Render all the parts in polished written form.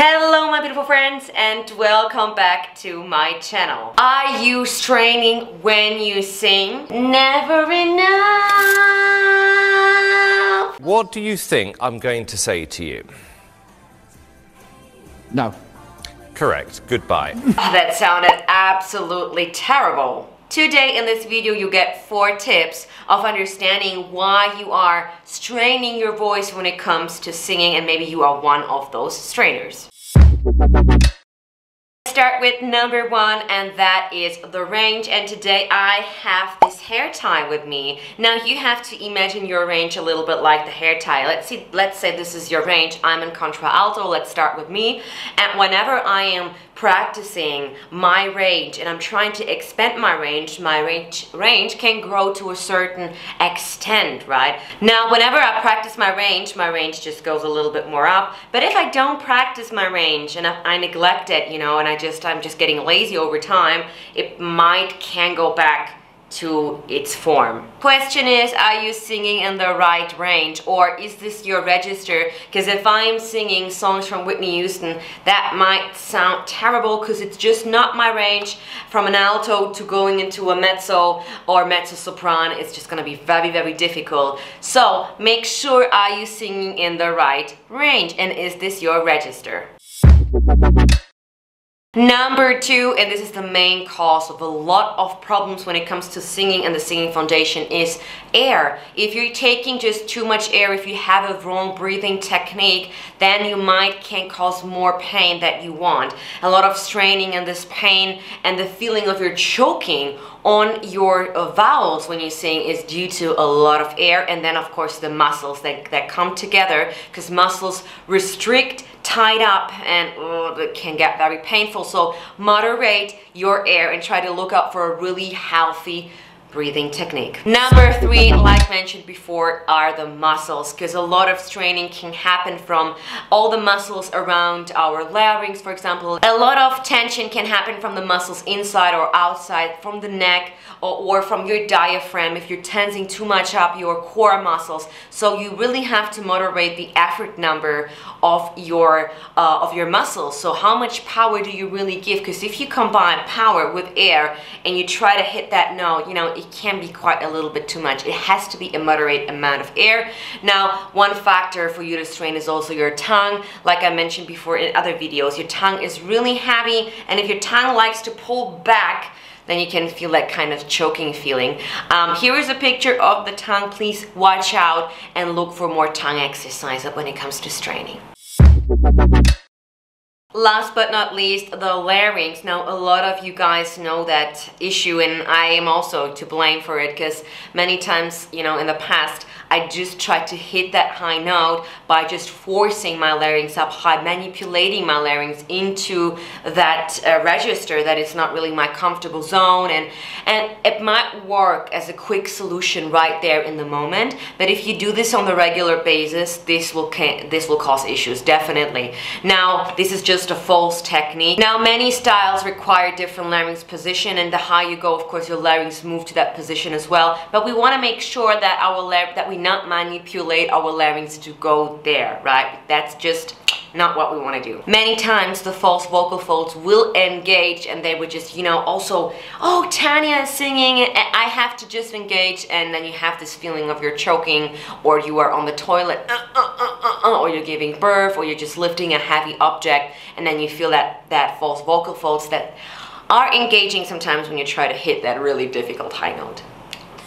Hello my beautiful friends and welcome back to my channel. Are you straining when you sing? Never enough! What do you think I'm going to say to you? No. Correct. Goodbye. Oh, that sounded absolutely terrible. Today in this video you get 4 tips of understanding why you are straining your voice when it comes to singing, and maybe you are one of those strainers. Start with number 1, and that is the range. And today I have this hair tie with me. Now you have to imagine your range a little bit like the hair tie. Let's say this is your range. I'm in contralto. Let's start with me. And whenever I am practicing my range and I'm trying to expand my range can grow to a certain extent, right? Now whenever I practice my range just goes a little bit more up. But if I don't practice my range and I neglect it, you know, and I'm just getting lazy over time, it can go back to its form. Question is, are you singing in the right range, or is this your register? Because if I'm singing songs from Whitney Houston, that might sound terrible because it's just not my range. From an alto to going into a mezzo or mezzo-soprano, it's just gonna be very, very difficult. So make sure, are you singing in the right range, and is this your register? Number 2, and this is the main cause of a lot of problems when it comes to singing and the singing foundation, is air. If you're taking just too much air, if you have a wrong breathing technique, then you can cause more pain that you want. A lot of straining, and this pain and the feeling of you're choking on your vowels when you sing is due to a lot of air, and then of course the muscles that come together, because muscles restrict, tied up, and it can get very painful. So moderate your air and try to look out for a really healthy breathing technique. Number 3, like mentioned before, are the muscles, because a lot of straining can happen from all the muscles around our larynx, for example. A lot of tension can happen from the muscles inside or outside, from the neck or from your diaphragm, if you're tensing too much up your core muscles. So you really have to moderate the effort number of your muscles. So how much power do you really give? Because if you combine power with air and you try to hit that note, you know, it can be quite a little bit too much. It has to be a moderate amount of air. Now, one factor for you to strain is also your tongue. Like I mentioned before in other videos, your tongue is really heavy, and if your tongue likes to pull back, then you can feel that kind of choking feeling. Here is a picture of the tongue. Please watch out and look for more tongue exercises when it comes to straining. Last but not least, the larynx. Now, a lot of you guys know that issue, and I am also to blame for it, because many times, you know, in the past, I just tried to hit that high note by just forcing my larynx up high, manipulating my larynx into that register that is not really my comfortable zone, and it might work as a quick solution right there in the moment, but if you do this on a regular basis, this will cause issues, definitely. Now, this is just a false technique. Now, many styles require different larynx position, and the higher you go, of course, your larynx move to that position as well, but we want to make sure that we not manipulate our larynx to go there, right? That's just not what we want to do. Many times the false vocal folds will engage, and they would just, you know, also, oh, Tanya is singing, and I have to just engage, and then you have this feeling of you're choking, or you are on the toilet, or you're giving birth, or you're just lifting a heavy object, and then you feel that false vocal folds that are engaging sometimes when you try to hit that really difficult high note.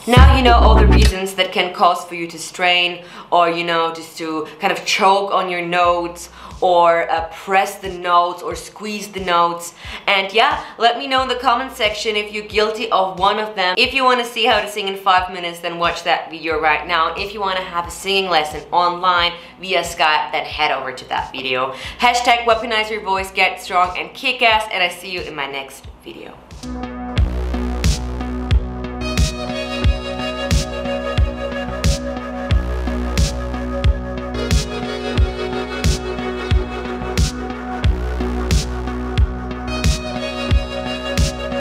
Now you know all the reasons that can cause for you to strain, or, you know, just to kind of choke on your notes, or press the notes, or squeeze the notes. And yeah, let me know in the comment section if you're guilty of one of them. If you want to see how to sing in 5 minutes, then watch that video right now. And if you want to have a singing lesson online via Skype, then head over to that video. #weaponize your voice, get strong and kick ass, and I see you in my next video.